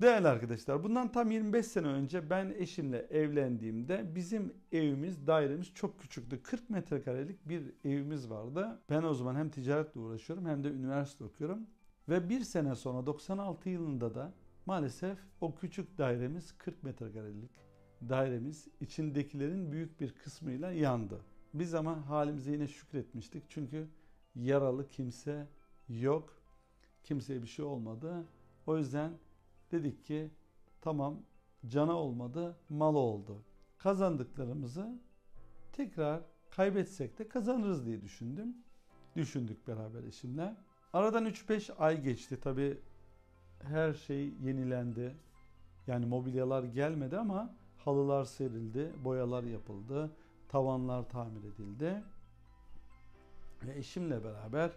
Değerli arkadaşlar, bundan tam 25 sene önce ben eşimle evlendiğimde bizim evimiz, dairemiz çok küçüktü. 40 metrekarelik bir evimiz vardı. Ben o zaman hem ticaretle uğraşıyorum hem de üniversite okuyorum. Ve bir sene sonra 96 yılında da maalesef o küçük dairemiz, 40 metrekarelik dairemiz içindekilerin büyük bir kısmıyla yandı. Biz ama halimize yine şükretmiştik çünkü yaralı kimse yok, kimseye bir şey olmadı. O yüzden dedik ki tamam, cana olmadı, malı oldu. Kazandıklarımızı tekrar kaybetsek de kazanırız diye düşündük beraber eşimle. Aradan 3-5 ay geçti. Tabii her şey yenilendi. Yani mobilyalar gelmedi ama halılar serildi, boyalar yapıldı, tavanlar tamir edildi. Ve eşimle beraber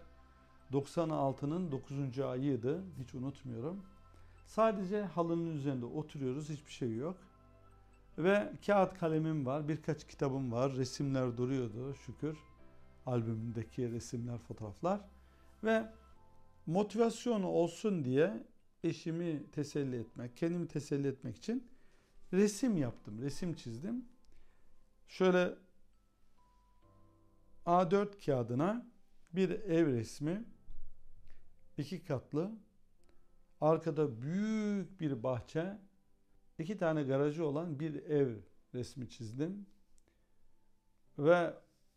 96'nın 9. ayıydı. Hiç unutmuyorum. Sadece halının üzerinde oturuyoruz, hiçbir şey yok. Ve kağıt kalemim var, birkaç kitabım var, resimler duruyordu şükür. Albümdeki resimler, fotoğraflar. Ve motivasyonu olsun diye eşimi teselli etmek, kendimi teselli etmek için resim yaptım, resim çizdim. Şöyle A4 kağıdına bir ev resmi, 2 katlı, arkada büyük bir bahçe, 2 tane garajı olan bir ev resmi çizdim. Ve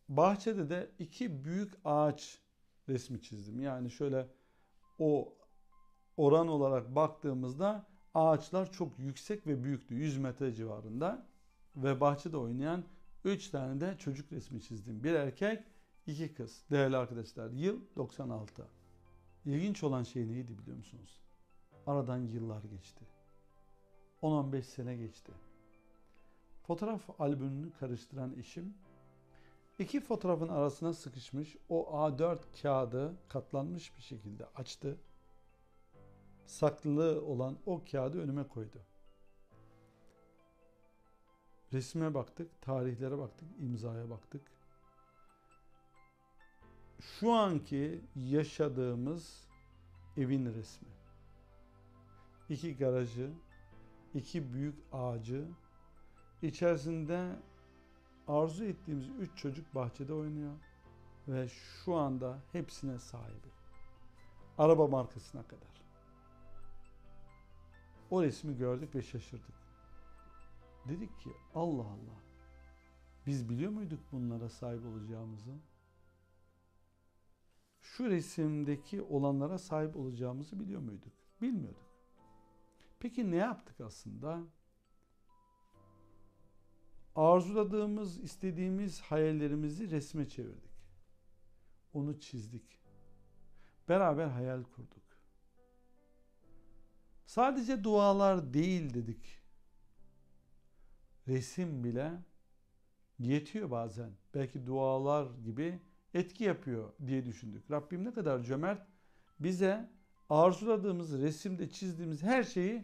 bahçede de 2 büyük ağaç resmi çizdim. Yani şöyle o oran olarak baktığımızda ağaçlar çok yüksek ve büyüktü. 100 metre civarında. Ve bahçede oynayan 3 tane de çocuk resmi çizdim. 1 erkek, 2 kız. Değerli arkadaşlar, yıl 96. İlginç olan şey neydi biliyor musunuz? Aradan yıllar geçti. 10-15 sene geçti. Fotoğraf albümünü karıştıran eşim 2 fotoğrafın arasına sıkışmış o A4 kağıdı katlanmış bir şekilde açtı. Saklı olan o kağıdı önüme koydu. Resme baktık, tarihlere baktık, imzaya baktık. Şu anki yaşadığımız evin resmi. 2 garajı, 2 büyük ağacı, içerisinde arzu ettiğimiz 3 çocuk bahçede oynuyor ve şu anda hepsine sahibi. Araba markasına kadar. O resmi gördük ve şaşırdık. Dedik ki Allah Allah, biz biliyor muyduk bunlara sahip olacağımızı? Şu resimdeki olanlara sahip olacağımızı biliyor muyduk? Bilmiyorduk. Peki ne yaptık aslında? Arzuladığımız, istediğimiz hayallerimizi resme çevirdik. Onu çizdik. Beraber hayal kurduk. Sadece dualar değil dedik. Resim bile yetiyor bazen. Belki dualar gibi etki yapıyor diye düşündük. Rabbim ne kadar cömert, bize arzuladığımız, resimde çizdiğimiz her şeyi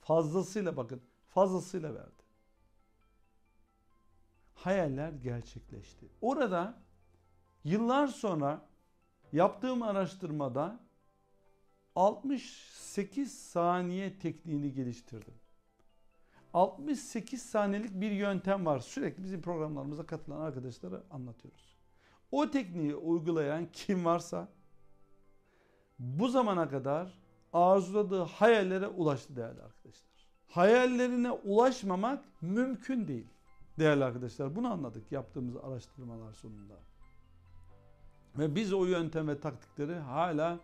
fazlasıyla, bakın, fazlasıyla verdi. Hayaller gerçekleşti. Orada yıllar sonra yaptığım araştırmada 68 saniye tekniğini geliştirdim. 68 saniyelik bir yöntem var. Sürekli bizim programlarımıza katılan arkadaşlara anlatıyoruz. O tekniği uygulayan kim varsa bu zamana kadar arzuladığı hayallere ulaştı değerli arkadaşlar. Hayallerine ulaşmamak mümkün değil. Değerli arkadaşlar, bunu anladık yaptığımız araştırmalar sonunda. Ve biz o yöntem ve taktikleri hala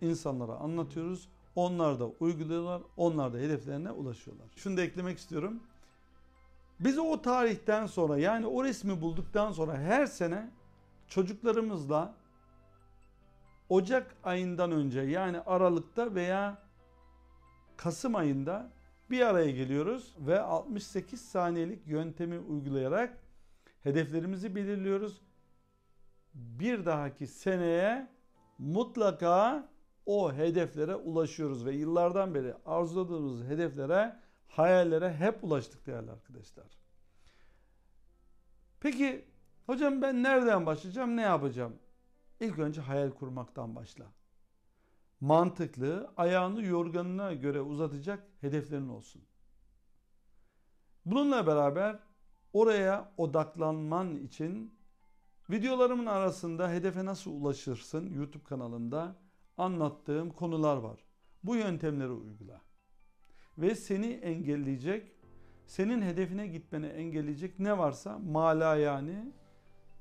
insanlara anlatıyoruz. Onlar da uyguluyorlar. Onlar da hedeflerine ulaşıyorlar. Şunu da eklemek istiyorum. Biz o tarihten sonra, yani o resmi bulduktan sonra her sene çocuklarımızla Ocak ayından önce, yani Aralık'ta veya Kasım ayında bir araya geliyoruz ve 68 saniyelik yöntemi uygulayarak hedeflerimizi belirliyoruz. Bir dahaki seneye mutlaka o hedeflere ulaşıyoruz ve yıllardan beri arzuladığımız hedeflere, hayallere hep ulaştık değerli arkadaşlar. Peki hocam, ben nereden başlayacağım, ne yapacağım? İlk önce hayal kurmaktan başla. mantıklı, ayağını yorganına göre uzatacak hedeflerin olsun. Bununla beraber oraya odaklanman için videolarımın arasında hedefe nasıl ulaşırsın YouTube kanalımda anlattığım konular var. Bu yöntemleri uygula. Ve seni engelleyecek, senin hedefine gitmeni engelleyecek ne varsa mala, yani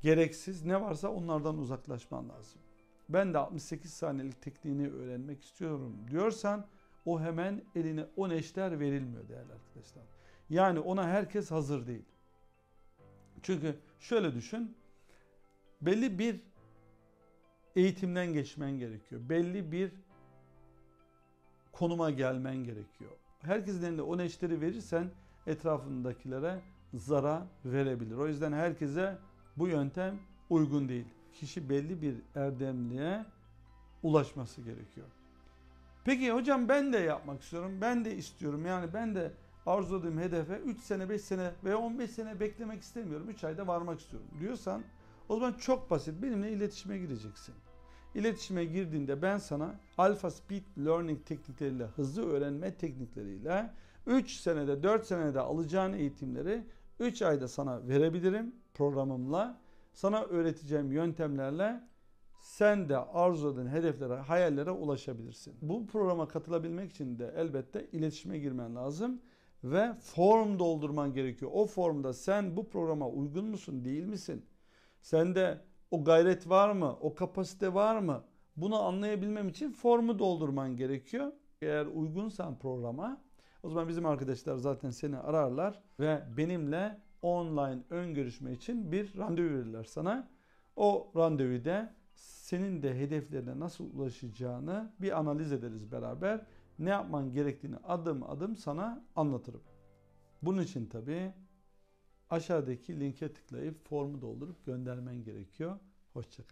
gereksiz ne varsa onlardan uzaklaşman lazım. Ben de 68 saniyelik tekniğini öğrenmek istiyorum diyorsan o hemen eline 10 eşler verilmiyor değerli arkadaşlar. Yani ona herkes hazır değil. Çünkü şöyle düşün, belli bir eğitimden geçmen gerekiyor. Belli bir konuma gelmen gerekiyor. Herkesin elinde 10 eşleri verirsen etrafındakilere zarar verebilir. O yüzden herkese bu yöntem uygun değil. Kişi belli bir erdemliğe ulaşması gerekiyor. Peki hocam ben de yapmak istiyorum, ben de istiyorum, yani ben de arzuladığım hedefe 3 sene, 5 sene veya 15 sene beklemek istemiyorum, 3 ayda varmak istiyorum diyorsan o zaman çok basit, benimle iletişime gireceksin. İletişime girdiğinde ben sana Alpha Speed Learning teknikleriyle, hızlı öğrenme teknikleriyle 3 senede 4 senede alacağın eğitimleri 3 ayda sana verebilirim programımla. Sana öğreteceğim yöntemlerle sen de arzuladığın hedeflere, hayallere ulaşabilirsin. Bu programa katılabilmek için de elbette iletişime girmen lazım ve form doldurman gerekiyor. O formda sen bu programa uygun musun, değil misin? Sende o gayret var mı? O kapasite var mı? Bunu anlayabilmem için formu doldurman gerekiyor. Eğer uygunsan programa, o zaman bizim arkadaşlar zaten seni ararlar ve benimle online ön görüşme için bir randevu verirler sana. O randevuda senin de hedeflerine nasıl ulaşacağını bir analiz ederiz beraber. Ne yapman gerektiğini adım adım sana anlatırım. Bunun için tabii aşağıdaki linke tıklayıp formu doldurup göndermen gerekiyor. Hoşça kal.